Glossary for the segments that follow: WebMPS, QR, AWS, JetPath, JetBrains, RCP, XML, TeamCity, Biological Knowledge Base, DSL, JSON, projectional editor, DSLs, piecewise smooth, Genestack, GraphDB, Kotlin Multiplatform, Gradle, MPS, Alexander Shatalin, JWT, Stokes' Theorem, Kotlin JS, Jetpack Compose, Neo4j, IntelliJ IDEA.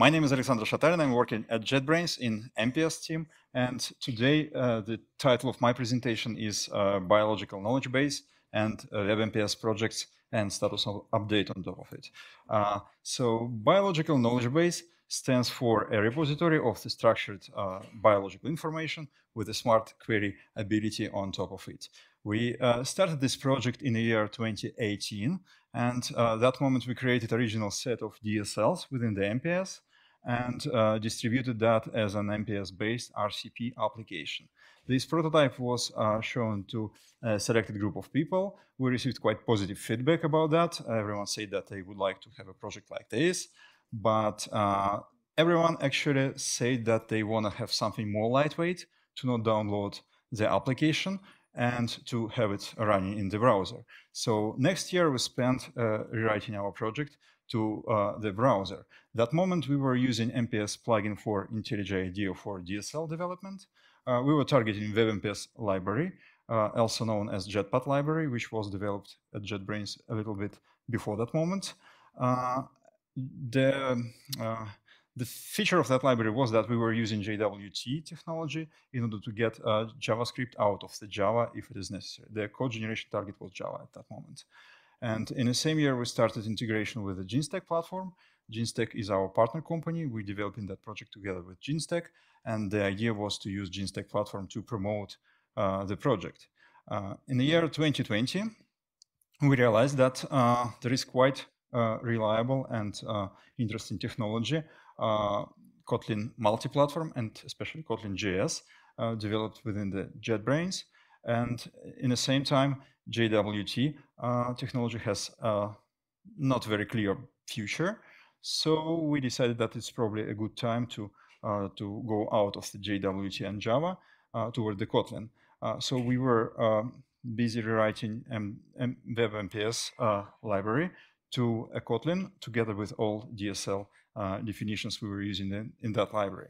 My name is Alexander Shatalin. I'm working at JetBrains in MPS team. And today, the title of my presentation is Biological Knowledge Base and WebMPS projects and status update on top of it. So Biological Knowledge Base stands for a repository of the structured biological information with a smart query ability on top of it. We started this project in the year 2018, and that moment we created original set of DSLs within the MPS and distributed that as an MPS-based RCP application. This prototype was shown to a selected group of people. We received quite positive feedback about that. Everyone said that they would like to have a project like this, but everyone actually said that they want to have something more lightweight, to not download the application and to have it running in the browser. So next year we spent rewriting our project to the browser. That moment we were using MPS plugin for IntelliJ IDEO for DSL development. We were targeting WebMPS library, also known as JetPath library, which was developed at JetBrains a little bit before that moment. The feature of that library was that we were using JWT technology in order to get JavaScript out of the Java if it is necessary. The code generation target was Java at that moment. And in the same year, we started integration with the Genestack platform. Genestack is our partner company. We're developing that project together with Genestack. And the idea was to use Genestack platform to promote the project. In the year 2020, we realized that there is quite reliable and interesting technology, Kotlin Multiplatform and especially Kotlin JS, developed within the JetBrains. And in the same time, JWT technology has not very clear future. So we decided that it's probably a good time to go out of the JWT and Java toward the Kotlin. So we were busy rewriting WebMPS library to a Kotlin together with all DSL definitions we were using in that library.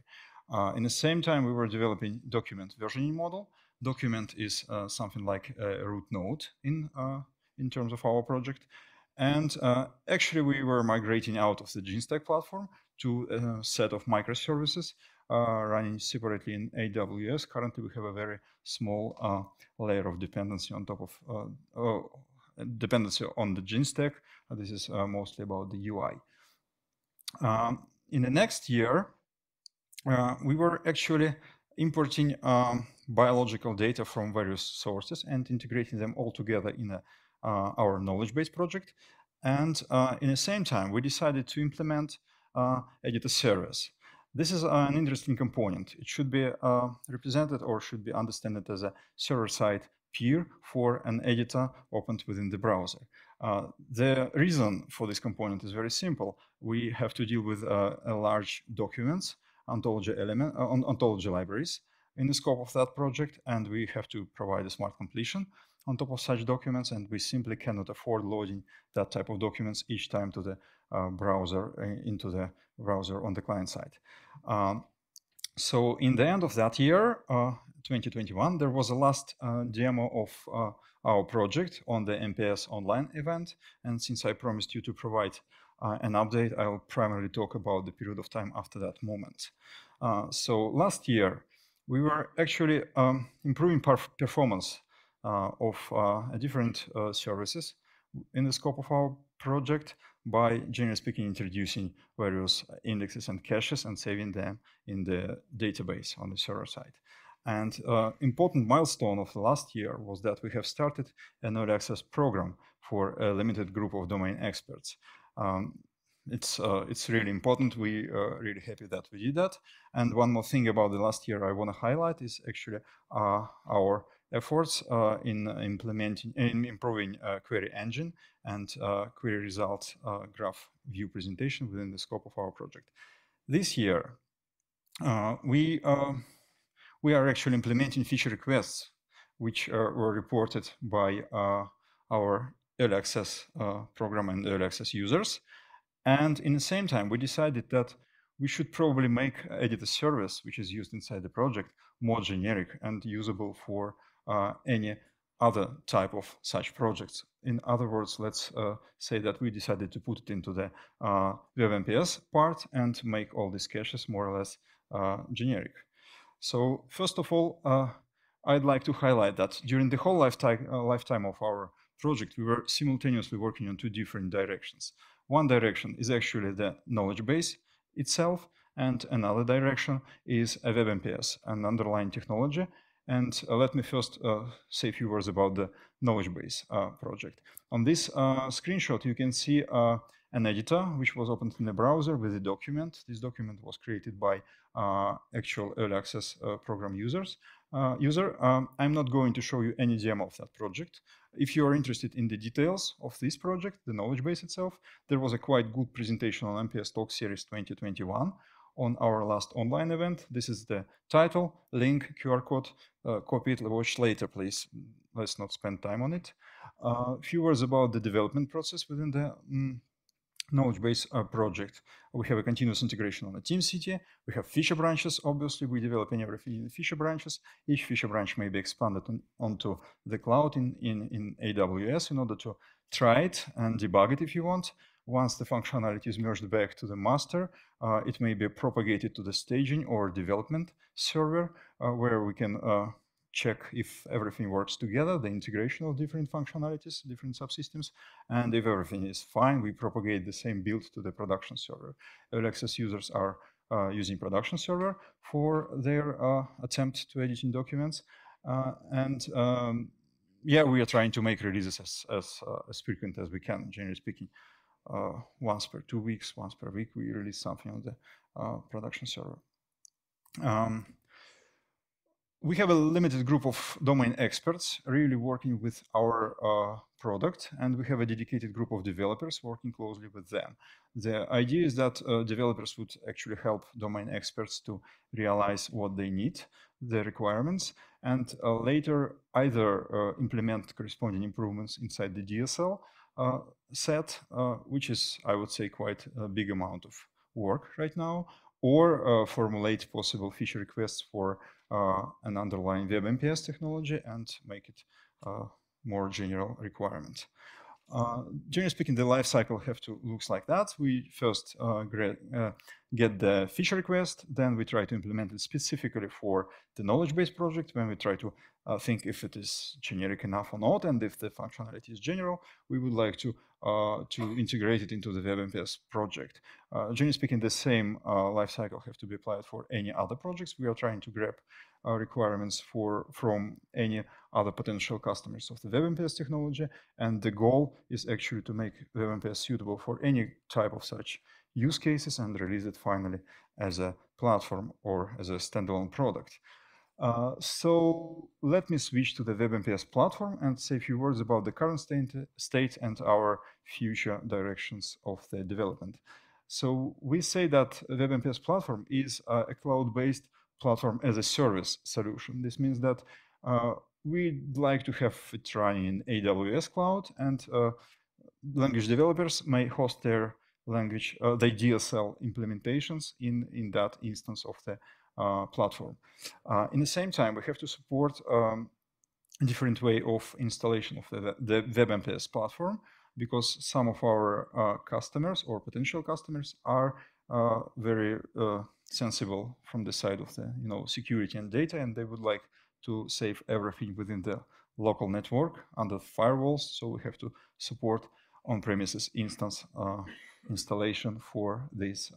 In the same time, we were developing document versioning model. Document is something like a root node in terms of our project. And actually, we were migrating out of the Genestack platform to a set of microservices running separately in AWS. Currently, we have a very small layer of dependency on top of dependency on the Genestack. This is mostly about the UI. In the next year, we were actually importing biological data from various sources and integrating them all together in our knowledge base project. And in the same time, we decided to implement a data service. This is an interesting component. It should be represented or should be understood as a server-side peer for an editor opened within the browser. The reason for this component is very simple. We have to deal with a large documents, ontology libraries in the scope of that project, and we have to provide a smart completion on top of such documents, and we simply cannot afford loading that type of documents each time to the browser, into the browser on the client side. So in the end of that year, 2021, there was a last demo of our project on the MPS online event. And since I promised you to provide an update, I will primarily talk about the period of time after that moment. So last year, we were actually improving performance of different services in the scope of our project by, generally speaking, introducing various indexes and caches and saving them in the database on the server side. And important milestone of the last year was that we have started an early access program for a limited group of domain experts. It's really important. We are really happy that we did that. And one more thing about the last year I want to highlight is actually our efforts in implementing and improving query engine and query results graph view presentation within the scope of our project. This year, we are actually implementing feature requests, which were reported by our early access program and early access users. And in the same time, we decided that we should probably make editor service, which is used inside the project, more generic and usable for any other type of such projects. In other words, let's say that we decided to put it into the WebMPS part and make all these caches more or less generic. So first of all, I'd like to highlight that during the whole lifetime of our project, we were simultaneously working on two different directions. One direction is actually the knowledge base itself, and another direction is a WebMPS, an underlying technology. And let me first say a few words about the knowledge base project. On this screenshot, you can see an editor which was opened in the browser with a document. This document was created by actual early access program users. I'm not going to show you any demo of that project. If you are interested in the details of this project, the knowledge base itself, there was a quite good presentation on MPS Talk Series 2021 on our last online event. This is the title, link, QR code, copy it, watch later, please. Let's not spend time on it. A few words about the development process within the knowledge base project. We have a continuous integration on the TeamCity. We have feature branches. Obviously, we develop everything in feature branches. Each feature branch may be expanded onto the cloud in AWS in order to try it and debug it if you want. Once the functionality is merged back to the master, it may be propagated to the staging or development server where we can check if everything works together, the integration of different functionalities, different subsystems, and if everything is fine, we propagate the same build to the production server. Early access users are using production server for their attempt to editing documents, and we are trying to make releases as frequent as we can, generally speaking. Once per 2 weeks, once per week, we release something on the production server. We have a limited group of domain experts really working with our product, and we have a dedicated group of developers working closely with them. The idea is that developers would actually help domain experts to realize what they need, the requirements, and later either implement corresponding improvements inside the DSL set, which is, I would say, quite a big amount of work right now, or formulate possible feature requests for an underlying WebMPS technology and make it a more general requirement. Generally speaking, the lifecycle have to looks like that. We first get the feature request, then we try to implement it specifically for the knowledge base project, when we try to think if it is generic enough or not, and if the functionality is general, we would like to integrate it into the WebMPS project. Generally speaking, the same lifecycle have to be applied for any other projects. We are trying to grab requirements from any other potential customers of the WebMPS technology, and the goal is actually to make WebMPS suitable for any type of such use cases and release it finally as a platform or as a standalone product. So let me switch to the WebMPS platform and say a few words about the current state and our future directions of the development. So we say that WebMPS platform is a cloud-based platform as a service solution. This means that we'd like to have it running in AWS cloud, and language developers may host their language, the DSL implementations in that instance of the platform. In the same time, we have to support a different way of installation of the WebMPS platform, because some of our customers or potential customers are very sensible from the side of the security and data, and they would like to save everything within the local network under firewalls. So we have to support on-premises instance installation for this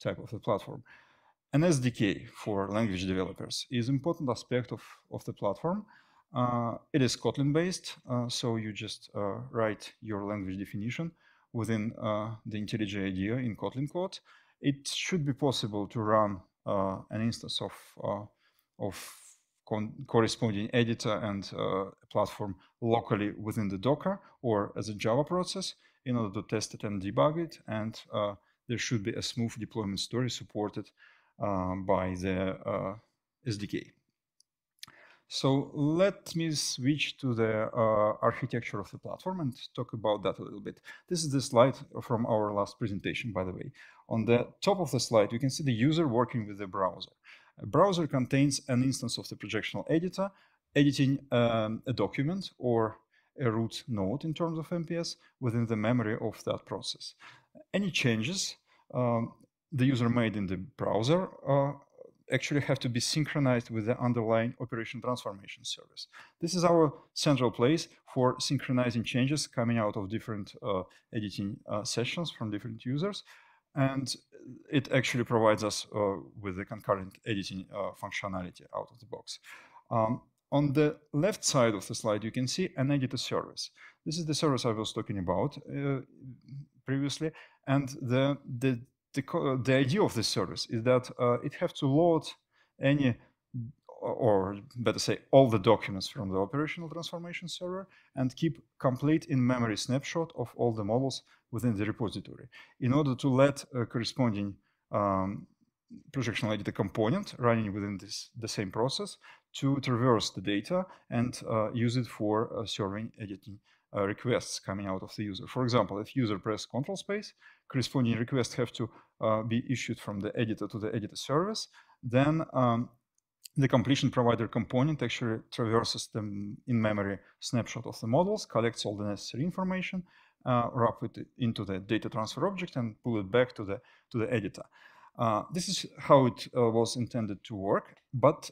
type of the platform. An SDK for language developers is an important aspect of the platform. It is Kotlin based, so you just write your language definition within the IntelliJ IDEA in Kotlin code. It should be possible to run an instance of corresponding editor and platform locally within the Docker or as a Java process in order to test it and debug it, and there should be a smooth deployment story supported by the SDK. So let me switch to the architecture of the platform and talk about that a little bit. This is the slide from our last presentation, by the way. On the top of the slide, you can see the user working with the browser. A browser contains an instance of the projectional editor editing a document or a root node in terms of MPS within the memory of that process. Any changes the user made in the browser actually have to be synchronized with the underlying operation transformation service. This is our central place for synchronizing changes coming out of different editing sessions from different users. And it actually provides us with the concurrent editing functionality out of the box. On the left side of the slide, you can see an editor service. This is the service I was talking about previously. And the idea of this service is that it has to load any, or better say, all the documents from the operational transformation server and keep complete in-memory snapshot of all the models within the repository in order to let a corresponding projectional editor component running within the same process to traverse the data and use it for serving editing requests coming out of the user. For example, if user press control space, corresponding requests have to be issued from the editor to the editor service, then the completion provider component actually traverses the in-memory snapshot of the models, collects all the necessary information, wrap it into the data transfer object and pull it back to the editor. This is how it was intended to work, but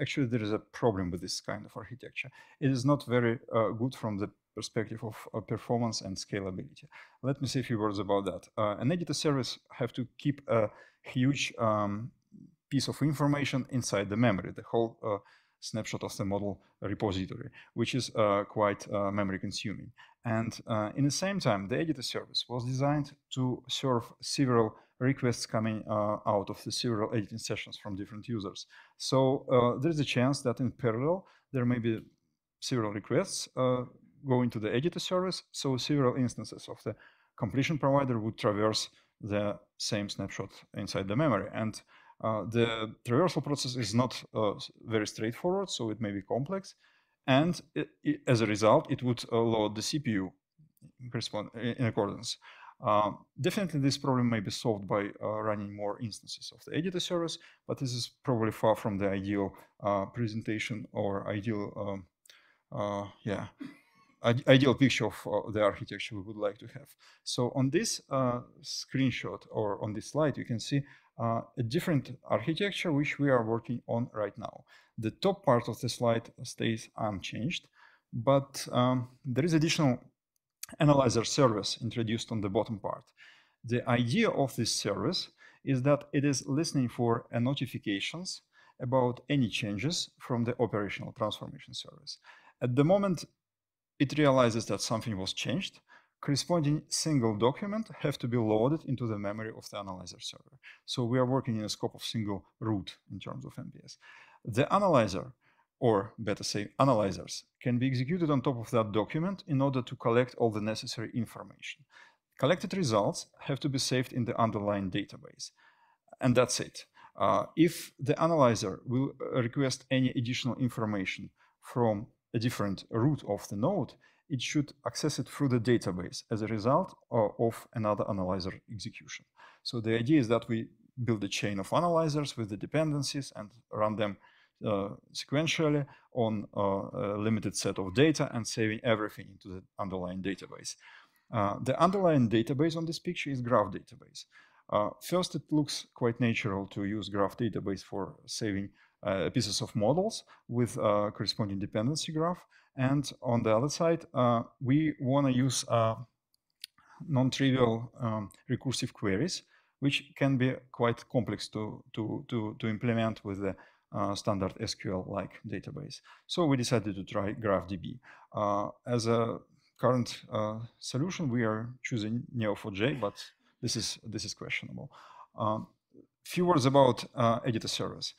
actually there is a problem with this kind of architecture. It is not very good from the perspective of performance and scalability. Let me say a few words about that. An editor service have to keep a huge piece of information inside the memory, the whole snapshot of the model repository, which is quite memory consuming. And in the same time, the editor service was designed to serve several requests coming out of the several editing sessions from different users. So there's a chance that in parallel, there may be several requests going to the editor service. So several instances of the completion provider would traverse the same snapshot inside the memory. And the traversal process is not very straightforward, so it may be complex. And as a result, it would load the CPU in accordance. Definitely, this problem may be solved by running more instances of the editor service, but this is probably far from the ideal presentation or ideal, ideal picture of the architecture we would like to have. So on this screenshot or on this slide, you can see a different architecture which we are working on right now. The top part of the slide stays unchanged, but there is additional analyzer service introduced on the bottom part. The idea of this service is that it is listening for notifications about any changes from the operational transformation service. At the moment, it realizes that something was changed. Corresponding single document have to be loaded into the memory of the analyzer server. So we are working in a scope of single root in terms of MPS. The analyzer, or better say analyzers, can be executed on top of that document in order to collect all the necessary information. Collected results have to be saved in the underlying database. And that's it. If the analyzer will request any additional information from a different root of the node, it should access it through the database as a result of another analyzer execution. So the idea is that we build a chain of analyzers with the dependencies and run them sequentially on a limited set of data and saving everything into the underlying database. The underlying database on this picture is graph database. First, it looks quite natural to use graph database for saving pieces of models with corresponding dependency graph. And on the other side, we want to use non-trivial recursive queries, which can be quite complex to implement with the standard SQL-like database. So we decided to try GraphDB. As a current solution, we are choosing Neo4j, but this is questionable. Few words about editor service.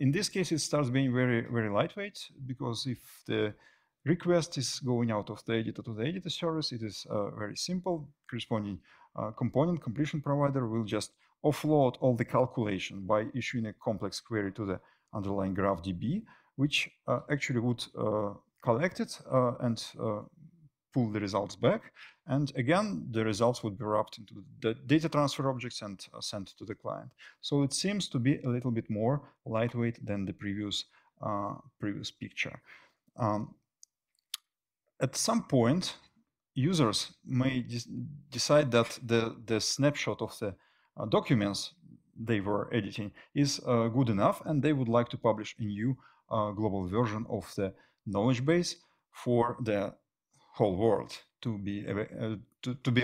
In this case, it starts being very, very lightweight, because if the request is going out of the editor to the editor service, it is very simple. Corresponding component completion provider will just offload all the calculation by issuing a complex query to the underlying GraphDB, which actually would collect it and pull the results back. And again, the results would be wrapped into the data transfer objects and sent to the client. So it seems to be a little bit more lightweight than the previous previous picture. At some point, users may decide that the snapshot of the documents they were editing is good enough, and they would like to publish a new global version of the knowledge base for the whole world to be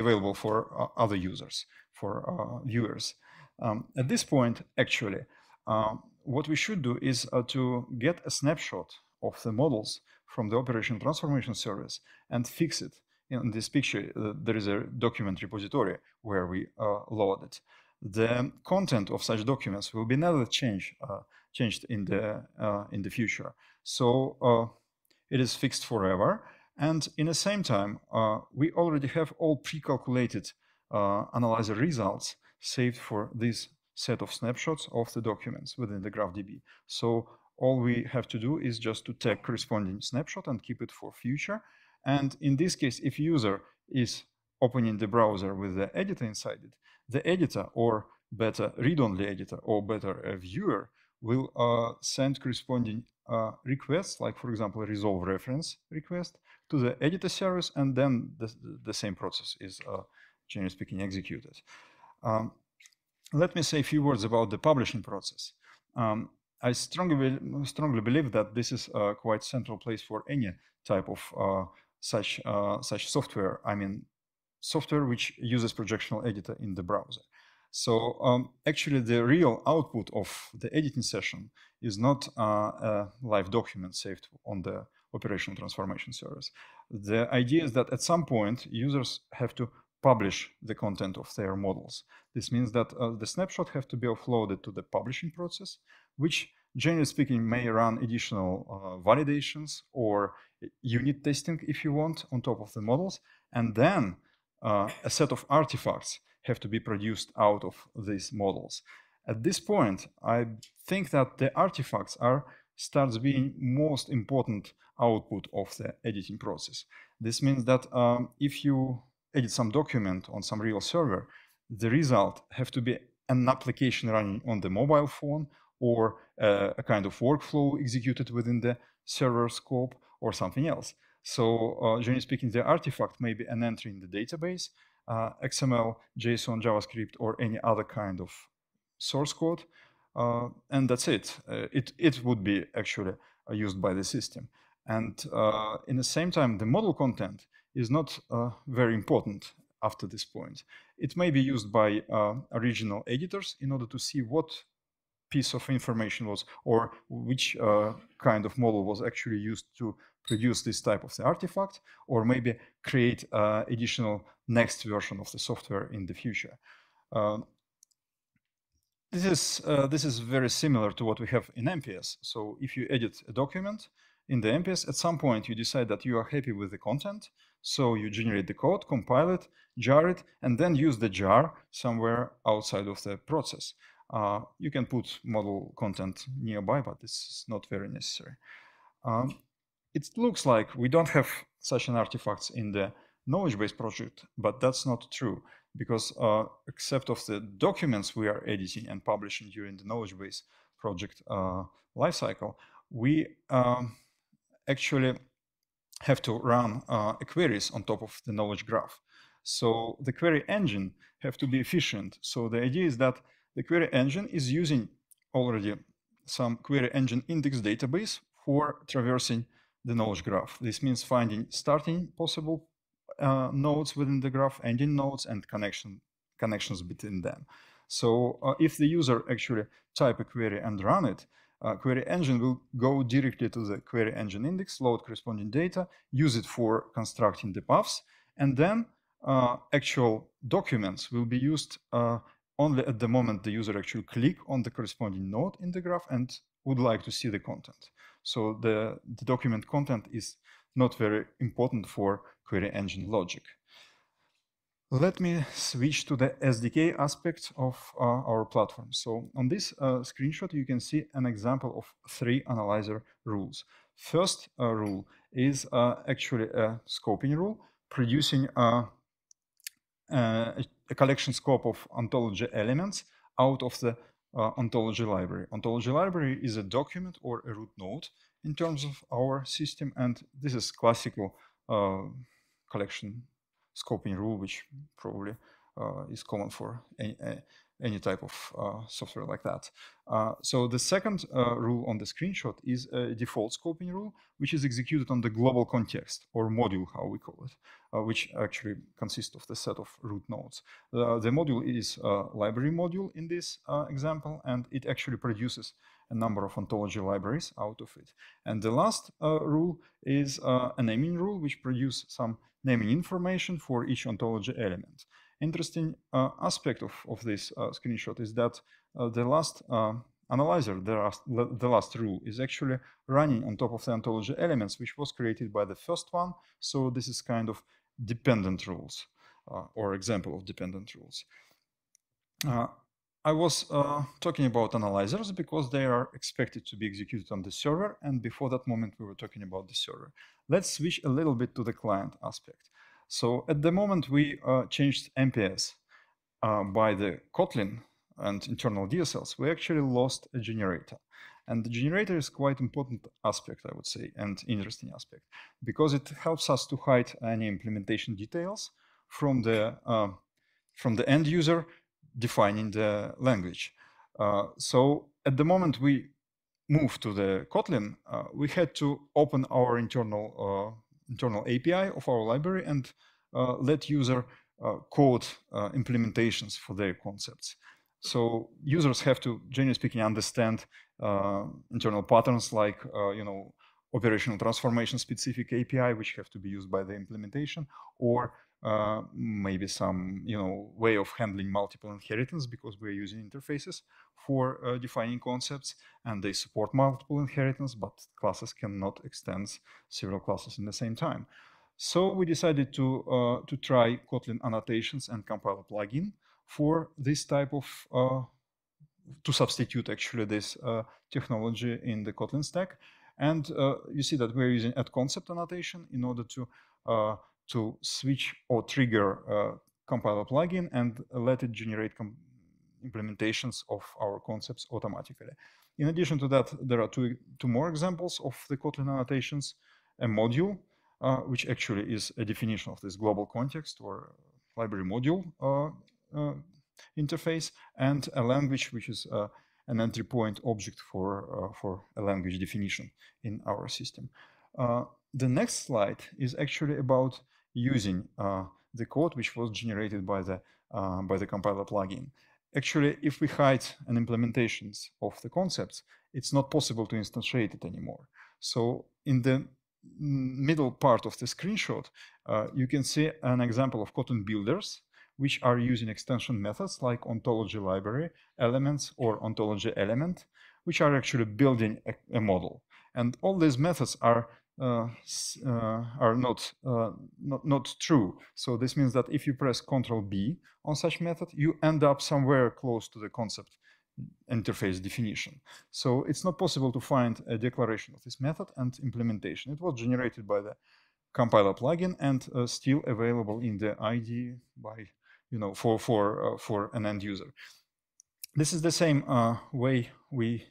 available for other users, for viewers. At this point, actually, what we should do is to get a snapshot of the models from the Operation Transformation Service and fix it. In this picture, there is a document repository where we load it. The content of such documents will be never changed in the future. So it is fixed forever. And in the same time, we already have all pre-calculated analyzer results saved for this set of snapshots of the documents within the GraphDB. So all we have to do is just to take corresponding snapshot and keep it for future. And in this case, if user is opening the browser with the editor inside it, the editor, or better read-only editor, or better a viewer, will send corresponding requests, like for example, a resolve reference request to the editor service, and then the same process is, generally speaking, executed. Let me say a few words about the publishing process. I strongly believe that this is a quite central place for any type of such software. I mean, software which uses projectional editor in the browser. So actually, the real output of the editing session is not a live document saved on the Operational Transformation Service. The idea is that at some point, users have to publish the content of their models. This means that the snapshot have to be offloaded to the publishing process, which, generally speaking, may run additional validations or unit testing, if you want, on top of the models. And then a set of artifacts have to be produced out of these models. At this point, I think that the artifacts starts being most important output of the editing process. This means that if you edit some document on some real server, the result have to be an application running on the mobile phone, or a kind of workflow executed within the server scope, or something else. So generally speaking, the artifact may be an entry in the database, XML, JSON, JavaScript, or any other kind of source code, and that's it. It would be actually used by the system. And in the same time, the model content is not very important after this point. It may be used by original editors in order to see what piece of information was, or which kind of model was actually used to produce this type of the artifact, or maybe create additional next version of the software in the future. This is very similar to what we have in MPS. So if you edit a document in the MPS, at some point you decide that you are happy with the content, so you generate the code, compile it, jar it, and then use the jar somewhere outside of the process. You can put model content nearby, but this is not very necessary. It looks like we don't have such an artifacts in the knowledge base project, but that's not true, because except of the documents we are editing and publishing during the knowledge base project lifecycle, we actually have to run queries on top of the knowledge graph. So the query engine have to be efficient. So the idea is that the query engine is using already some query engine index database for traversing the knowledge graph. This means finding starting possible nodes within the graph, ending nodes, and connections between them. So if the user actually type a query and run it, query engine will go directly to the query engine index, load corresponding data, use it for constructing the paths, and then actual documents will be used only at the moment the user actually click on the corresponding node in the graph and would like to see the content. So the document content is not very important for query engine logic. Let me switch to the SDK aspect of our platform. So on this screenshot, you can see an example of 3 analyzer rules. First rule is actually a scoping rule, producing a collection scope of ontology elements out of the ontology library. Ontology library is a document or a root node in terms of our system, and this is classical collection scoping rule, which probably is common for any type of software like that. So the second rule on the screenshot is a default scoping rule, which is executed on the global context or module, how we call it, which actually consists of the set of root nodes. The module is a library module in this example, and it actually produces a number of ontology libraries out of it. And the last rule is a naming rule, which produces some naming information for each ontology element. Interesting aspect of this screenshot is that the last analyzer, the last rule, is actually running on top of the ontology elements, which was created by the first one. So this is kind of dependent rules or example of dependent rules. I was talking about analyzers because they are expected to be executed on the server. And before that moment, we were talking about the server. Let's switch a little bit to the client aspect. So at the moment, we changed MPS by the Kotlin and internal DSLs. We actually lost a generator. And the generator is quite important aspect, I would say, and interesting aspect, because it helps us to hide any implementation details from the end user defining the language. So at the moment we moved to the Kotlin, we had to open our internal API of our library and let user code implementations for their concepts. So users have to, generally speaking, understand internal patterns like, you know, operational transformation specific API, which have to be used by the implementation, or maybe some, you know, way of handling multiple inheritance, because we're using interfaces for defining concepts, and they support multiple inheritance, but classes cannot extend several classes in the same time. So we decided to try Kotlin annotations and compiler plugin for this type of to substitute actually this technology in the Kotlin stack. And you see that we're using at concept annotation in order to switch or trigger compiler plugin and let it generate implementations of our concepts automatically. In addition to that, there are two more examples of the Kotlin annotations, a module, which actually is a definition of this global context or library module interface, and a language, which is an entry point object for a language definition in our system. The next slide is actually about using the code which was generated by the compiler plugin. Actually, if we hide an implementations of the concepts, it's not possible to instantiate it anymore. So in the middle part of the screenshot, you can see an example of Kotlin builders, which are using extension methods like ontology library elements or ontology element, which are actually building a model. And all these methods are not true. So this means that if you press Ctrl B on such method, you end up somewhere close to the concept interface definition. So it's not possible to find a declaration of this method and implementation. It was generated by the compiler plugin and still available in the IDE by, you know, for an end user. This is the same way we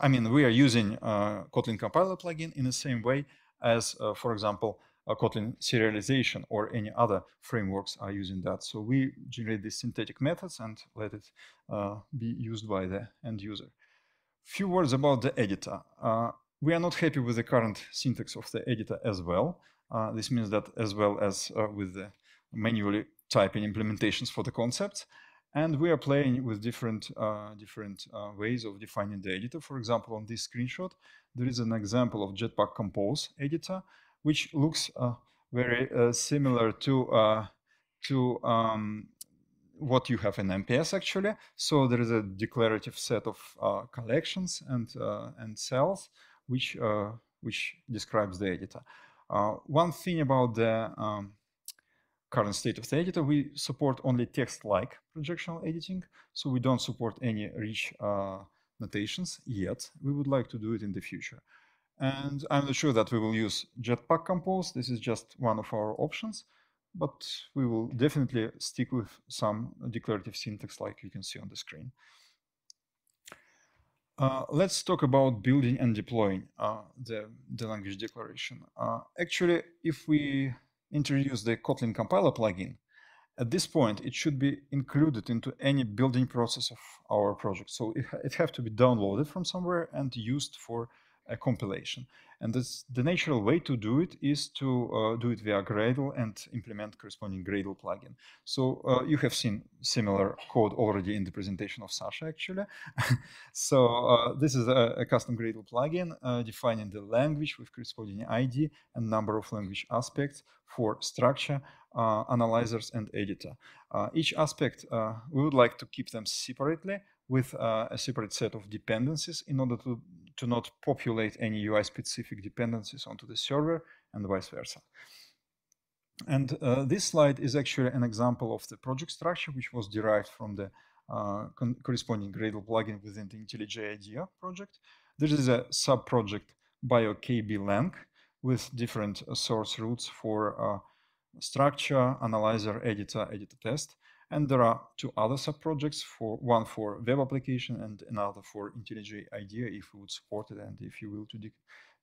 are using Kotlin compiler plugin in the same way as, for example, Kotlin serialization or any other frameworks are using that. So we generate these synthetic methods and let it be used by the end user. Few words about the editor. We are not happy with the current syntax of the editor as well. This means that as well as with the manually typing implementations for the concepts. And we are playing with different ways of defining the editor. For example, on this screenshot, there is an example of Jetpack Compose editor, which looks very similar to what you have in MPS actually. So there is a declarative set of collections and cells, which describes the editor. One thing about the current state of the editor, we support only text-like projectional editing, so we don't support any rich notations yet. We would like to do it in the future. And I'm not sure that we will use Jetpack Compose. This is just one of our options, but we will definitely stick with some declarative syntax like you can see on the screen. Let's talk about building and deploying the language declaration. Actually, if we introduce the Kotlin compiler plugin, at this point, it should be included into any building process of our project. So it has to be downloaded from somewhere and used for a compilation. And the natural way to do it is to do it via Gradle and implement corresponding Gradle plugin. So you have seen similar code already in the presentation of Sasha, actually. So this is a custom Gradle plugin defining the language with corresponding ID and number of language aspects for structure, analyzers, and editor. Each aspect, we would like to keep them separately with a separate set of dependencies in order to not populate any UI-specific dependencies onto the server and vice versa. And this slide is actually an example of the project structure, which was derived from the corresponding Gradle plugin within the IntelliJ IDEA project. This is a sub-project BioKB-Lang with different source routes for structure, analyzer, editor, editor test. And there are two other sub-projects, one for web application and another for IntelliJ IDEA if we would support it and if you will to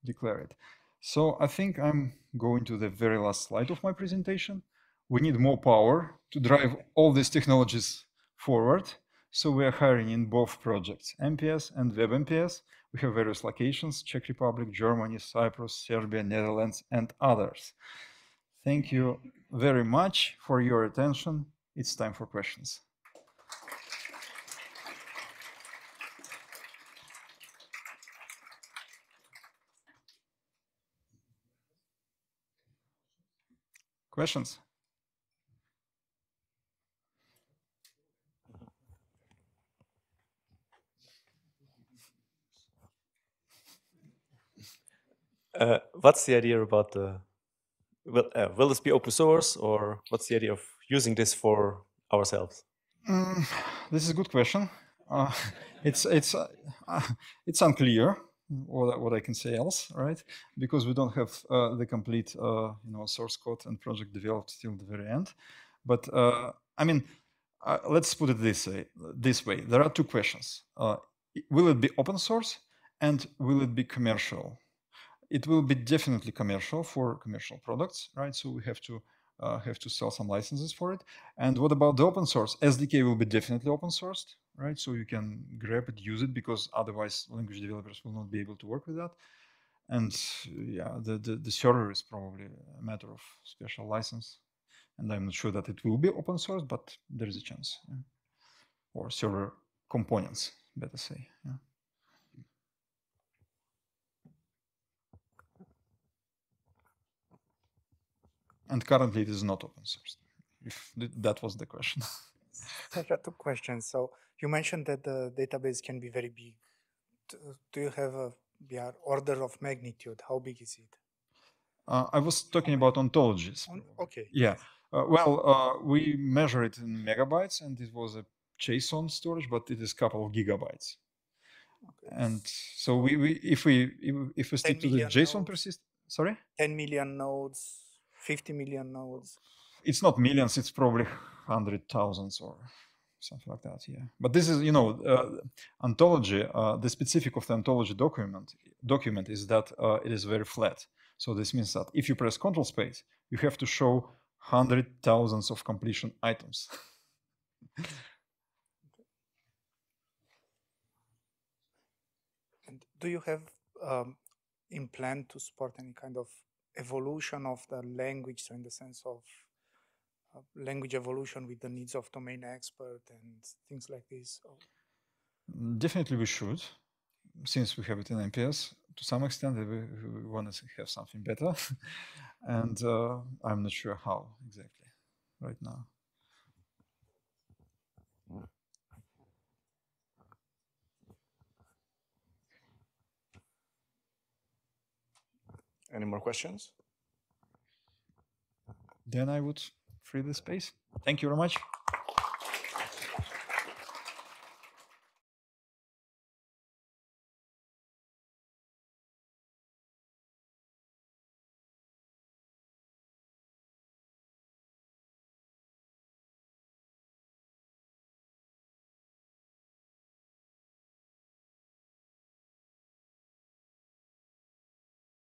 declare it. So I think I'm going to the very last slide of my presentation. We need more power to drive all these technologies forward. So we are hiring in both projects, MPS and WebMPS. We have various locations, Czech Republic, Germany, Cyprus, Serbia, Netherlands, and others. Thank you very much for your attention. It's time for questions. Questions? What's the idea about the... will this be open source, or what's the idea of using this for ourselves? This is a good question. It's unclear what I can say else, right? Because we don't have the complete source code and project developed till the very end. But I mean, let's put it this way. There are two questions: will it be open source, and will it be commercial? It will be definitely commercial for commercial products, right? So we have to sell some licenses for it. And what about the open source? SDK will be definitely open sourced, right? So you can grab it, use it, because otherwise language developers will not be able to work with that. And yeah, the server is probably a matter of special license. And I'm not sure that it will be open source, but there is a chance. Yeah. Or server components, better say. Yeah. And currently it is not open source, if that was the question. I got two questions. So you mentioned that the database can be very big. Do you have an order of magnitude? How big is it? I was talking about ontologies. Okay. Yeah. We measure it in megabytes, and it was a JSON storage, but it is a couple of gigabytes. Okay. And so if we stick to the JSON persist, sorry? 10 million nodes. 50 million nodes. It's not millions, it's probably 100,000 or something like that, yeah. But this is, ontology, the specific of the ontology document is that it is very flat. So this means that if you press control space, you have to show 100,000 of completion items. And do you have in plan to support any kind of evolution of the language, so in the sense of language evolution with the needs of domain expert and things like this? Definitely we should, since we have it in MPS. To some extent, we want to have something better. And I'm not sure how exactly right now. Any more questions? Then I would free the space. Thank you very much.